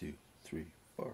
two, three, four.